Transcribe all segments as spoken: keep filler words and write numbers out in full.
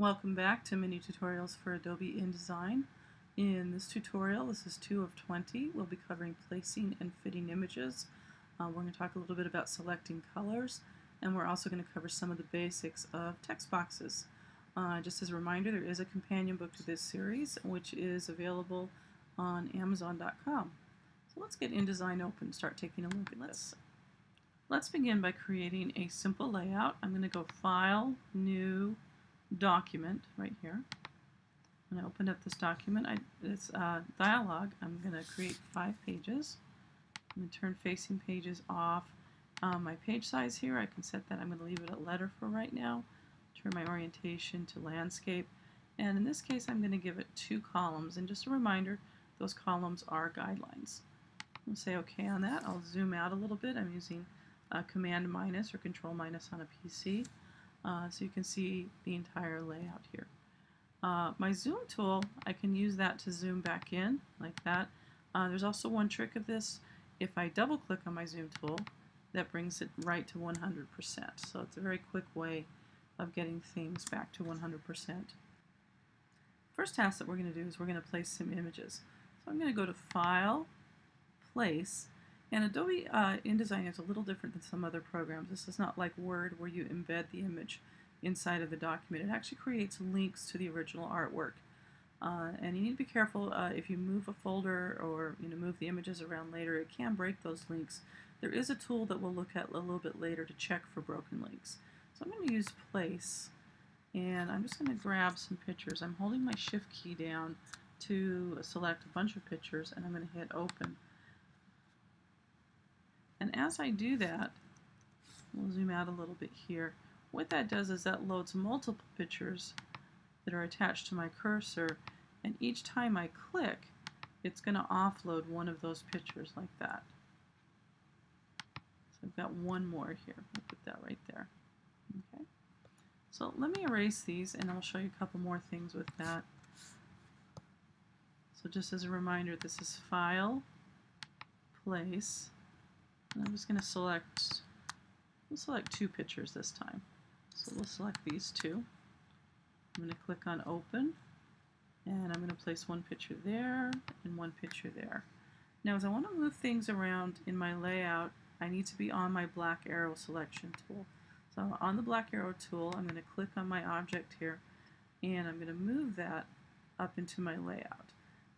Welcome back to Mini Tutorials for Adobe InDesign. In this tutorial, this is two of twenty, we'll be covering placing and fitting images. Uh, we're going to talk a little bit about selecting colors, and we're also going to cover some of the basics of text boxes. Uh, just as a reminder, there is a companion book to this series, which is available on Amazon dot com. So let's get InDesign open and start taking a look at this. Let's begin by creating a simple layout. I'm going to go File, New, Document right here. When I opened up this document, I, this uh, dialog, I'm going to create five pages. I'm going to turn facing pages off. Um, my page size here, I can set that. I'm going to leave it at letter for right now. Turn my orientation to landscape. And in this case, I'm going to give it two columns. And just a reminder, those columns are guidelines. I'll say OK on that. I'll zoom out a little bit. I'm using uh, Command minus or Control minus on a P C. Uh, so you can see the entire layout here. Uh, my zoom tool, I can use that to zoom back in like that. Uh, there's also one trick of this. If I double click on my zoom tool, that brings it right to one hundred percent. So it's a very quick way of getting things back to one hundred percent. First task that we're going to do is we're going to place some images. So I'm going to go to File, Place. And Adobe uh, InDesign is a little different than some other programs. This is not like Word where you embed the image inside of the document. It actually creates links to the original artwork. Uh, and you need to be careful uh, if you move a folder or you know, move the images around later, it can break those links. There is a tool that we'll look at a little bit later to check for broken links. So I'm going to use Place, and I'm just going to grab some pictures. I'm holding my Shift key down to select a bunch of pictures, and I'm going to hit Open. And as I do that, we'll zoom out a little bit here. What that does is that loads multiple pictures that are attached to my cursor, and each time I click, it's going to offload one of those pictures like that. So I've got one more here. I'll put that right there. Okay. So let me erase these, and I'll show you a couple more things with that. So just as a reminder, this is File, Place. And I'm just going to select, we'll select two pictures this time. So we'll select these two. I'm going to click on Open, and I'm going to place one picture there and one picture there. Now as I want to move things around in my layout, I need to be on my black arrow selection tool. So on the black arrow tool, I'm going to click on my object here, and I'm going to move that up into my layout.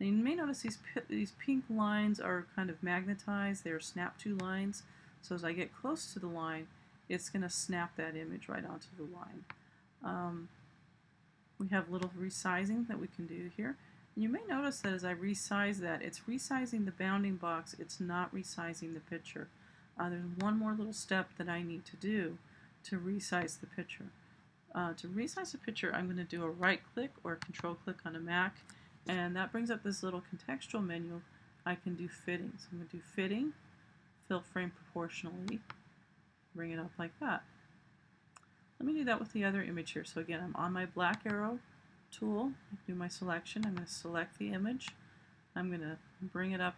Now you may notice these, these pink lines are kind of magnetized. They are snap-to lines. So as I get close to the line, it's going to snap that image right onto the line. Um, we have little resizing that we can do here. And you may notice that as I resize that, it's resizing the bounding box. It's not resizing the picture. Uh, there's one more little step that I need to do to resize the picture. Uh, to resize the picture, I'm going to do a right-click or a control-click on a Mac. And that brings up this little contextual menu. I can do fitting. So I'm going to do fitting, fill frame proportionally, bring it up like that. Let me do that with the other image here. So again, I'm on my black arrow tool, I do my selection. I'm going to select the image. I'm going to bring it up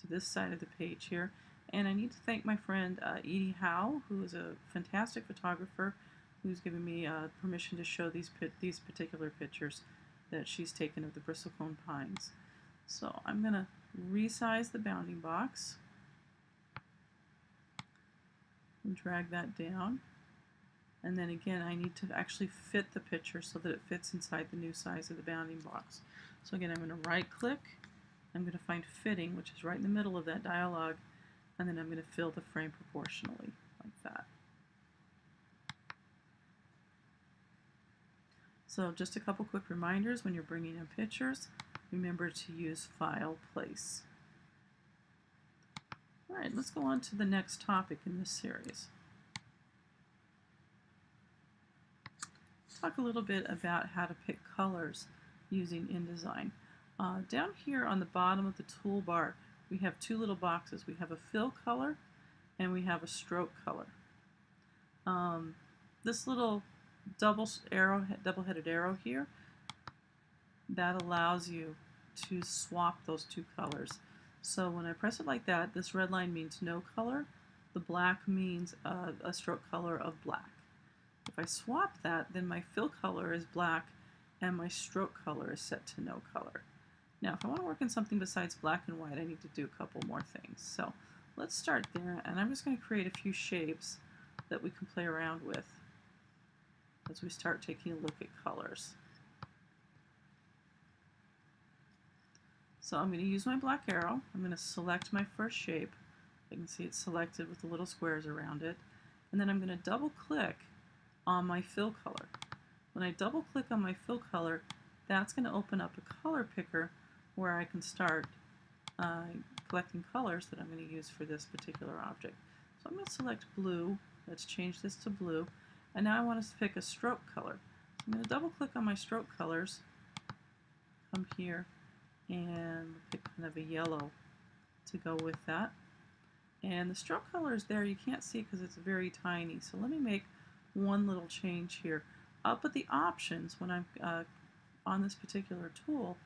to this side of the page here. And I need to thank my friend uh, Edie Howe, who is a fantastic photographer, who's given me uh, permission to show these, these particular pictures that she's taken of the bristlecone pines. So I'm going to resize the bounding box and drag that down. And then again, I need to actually fit the picture so that it fits inside the new size of the bounding box. So again, I'm going to right-click. I'm going to find Fitting, which is right in the middle of that dialog, and then I'm going to fill the frame proportionally like that. So just a couple quick reminders when you're bringing in pictures, remember to use File, Place. All right, let's go on to the next topic in this series. Talk a little bit about how to pick colors using InDesign. Uh, down here on the bottom of the toolbar, we have two little boxes. We have a fill color and we have a stroke color. Um, this little double arrow, double-headed arrow here, that allows you to swap those two colors. So when I press it like that, this red line means no color, the black means a, a stroke color of black. If if I swap that, then my fill color is black and my stroke color is set to no color. Now, if I want to work in something besides black and white, I need to do a couple more things. So let's start there, and I'm just going to create a few shapes that we can play around with as we start taking a look at colors. So I'm going to use my black arrow. I'm going to select my first shape. You can see it's selected with the little squares around it. And then I'm going to double click on my fill color. When I double click on my fill color, that's going to open up a color picker where I can start uh, collecting colors that I'm going to use for this particular object. So I'm going to select blue. Let's change this to blue. And now I want us to pick a stroke color. So I'm going to double click on my stroke colors, come here, and pick kind of a yellow to go with that. And the stroke color is there. You can't see because it's very tiny. So let me make one little change here. Up at the options, when I'm uh, on this particular tool,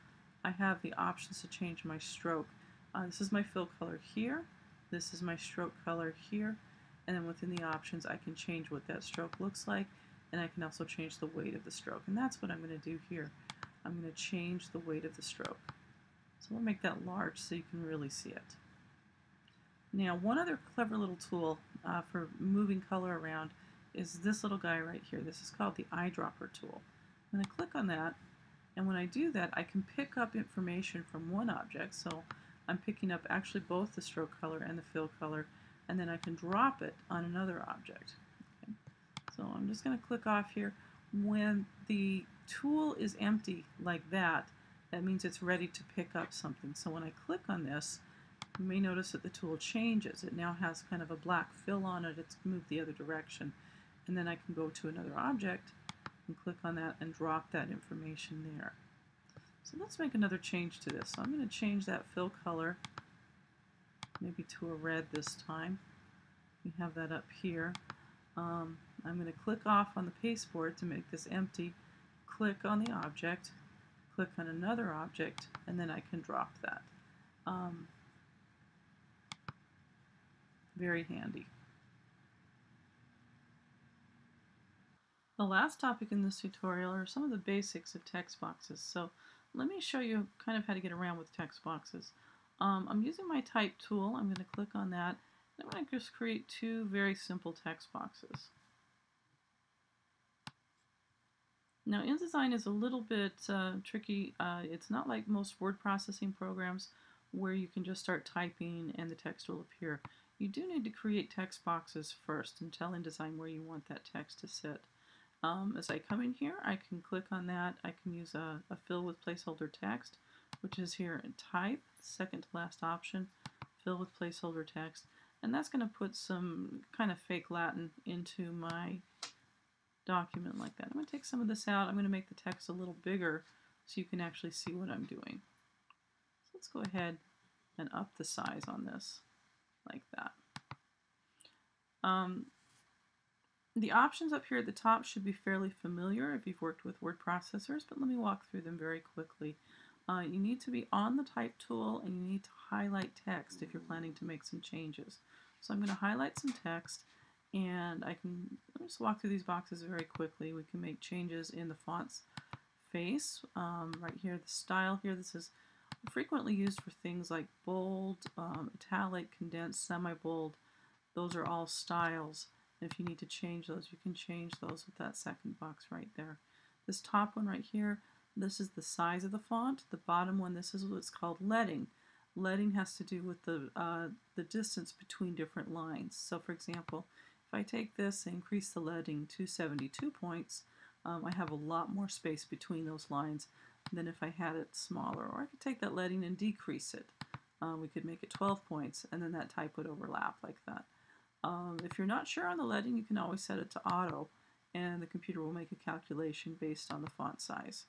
I have the options to change my stroke. Uh, this is my fill color here. This is my stroke color here. And then within the options, I can change what that stroke looks like. And I can also change the weight of the stroke. And that's what I'm going to do here. I'm going to change the weight of the stroke. So we'll make that large so you can really see it. Now, one other clever little tool uh, for moving color around is this little guy right here. This is called the eyedropper tool. I'm going to click on that, and when I do that, I can pick up information from one object. So I'm picking up actually both the stroke color and the fill color, and then I can drop it on another object. Okay. So I'm just going to click off here. When the tool is empty like that, that means it's ready to pick up something. So when I click on this, you may notice that the tool changes. It now has kind of a black fill on it. It's moved the other direction. And then I can go to another object and click on that and drop that information there. So let's make another change to this. So I'm going to change that fill color maybe to a red this time. We have that up here. Um, I'm going to click off on the pasteboard to make this empty, click on the object, click on another object, and then I can drop that. Um, Very handy. The last topic in this tutorial are some of the basics of text boxes. So let me show you kind of how to get around with text boxes. Um, I'm using my type tool. I'm going to click on that. I'm going to just create two very simple text boxes. Now, InDesign is a little bit uh, tricky. Uh, it's not like most word processing programs where you can just start typing and the text will appear. You do need to create text boxes first and tell InDesign where you want that text to sit. Um, as I come in here, I can click on that. I can use a, a fill with placeholder text, which is here in type, second to last option, fill with placeholder text. And that's going to put some kind of fake Latin into my document like that. I'm going to take some of this out. I'm going to make the text a little bigger so you can actually see what I'm doing. So let's go ahead and up the size on this. Like that. Um, the options up here at the top should be fairly familiar if you've worked with word processors, but let me walk through them very quickly. Uh, you need to be on the type tool and you need to highlight text if you're planning to make some changes. So I'm going to highlight some text, and I can let me just walk through these boxes very quickly. We can make changes in the font's face, um, right here, the style here. This is frequently used for things like bold, um, italic, condensed, semi-bold. Those are all styles. And if you need to change those, you can change those with that second box right there. This top one right here, this is the size of the font. The bottom one, this is what's called leading. Leading has to do with the, uh, the distance between different lines. So for example, if I take this and increase the leading to seventy-two points, um, I have a lot more space between those lines than if I had it smaller. Or I could take that leading and decrease it. Um, we could make it twelve points, and then that type would overlap like that. Um, if you're not sure on the leading, you can always set it to auto, and the computer will make a calculation based on the font size.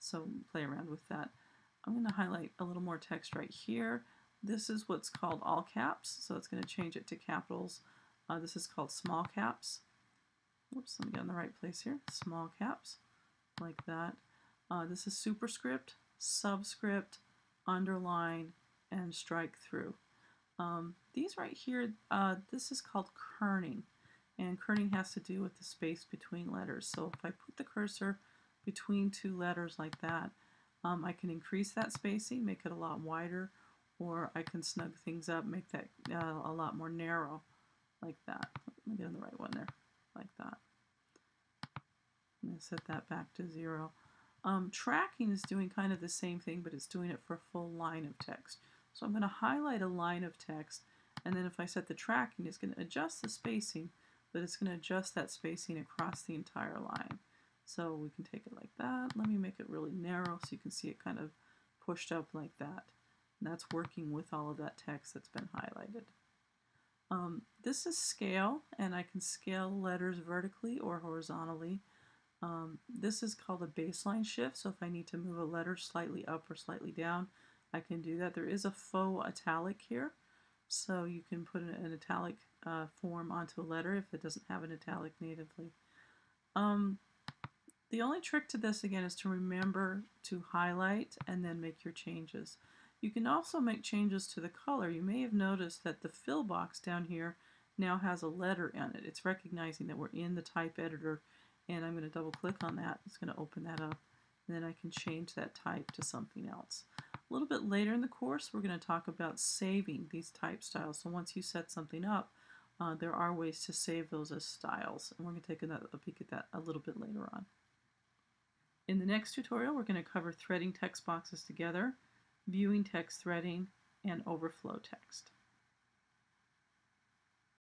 So play around with that. I'm going to highlight a little more text right here. This is what's called all caps, so it's going to change it to capitals. Uh, this is called small caps. Whoops, let me get in the right place here. Small caps, like that. Uh, this is superscript, subscript, underline, and strike through. Um, these right here, uh, this is called kerning. and kerning has to do with the space between letters. So if I put the cursor between two letters like that, um, I can increase that spacing, make it a lot wider, or I can snug things up, make that uh, a lot more narrow, like that. Let me get on the right one there, like that. I'm going to set that back to zero. Um, tracking is doing kind of the same thing, but it's doing it for a full line of text. So I'm going to highlight a line of text, and then if I set the tracking, it's going to adjust the spacing, but it's going to adjust that spacing across the entire line. So we can take it like that. Let me make it really narrow so you can see it kind of pushed up like that. And that's working with all of that text that's been highlighted. Um, this is scale, and I can scale letters vertically or horizontally. Um, this is called a baseline shift, so if I need to move a letter slightly up or slightly down, I can do that. There is a faux italic here, so you can put an, an italic uh, form onto a letter if it doesn't have an italic natively. Um, the only trick to this, again, is to remember to highlight and then make your changes. You can also make changes to the color. You may have noticed that the fill box down here now has a letter in it. It's recognizing that we're in the type editor, and I'm going to double click on that. It's going to open that up, and then I can change that type to something else. A little bit later in the course, we're going to talk about saving these type styles. So once you set something up, uh, there are ways to save those as styles, and we're going to take a, a peek at that a little bit later on. In the next tutorial, we're going to cover threading text boxes together, viewing text threading, and overflow text.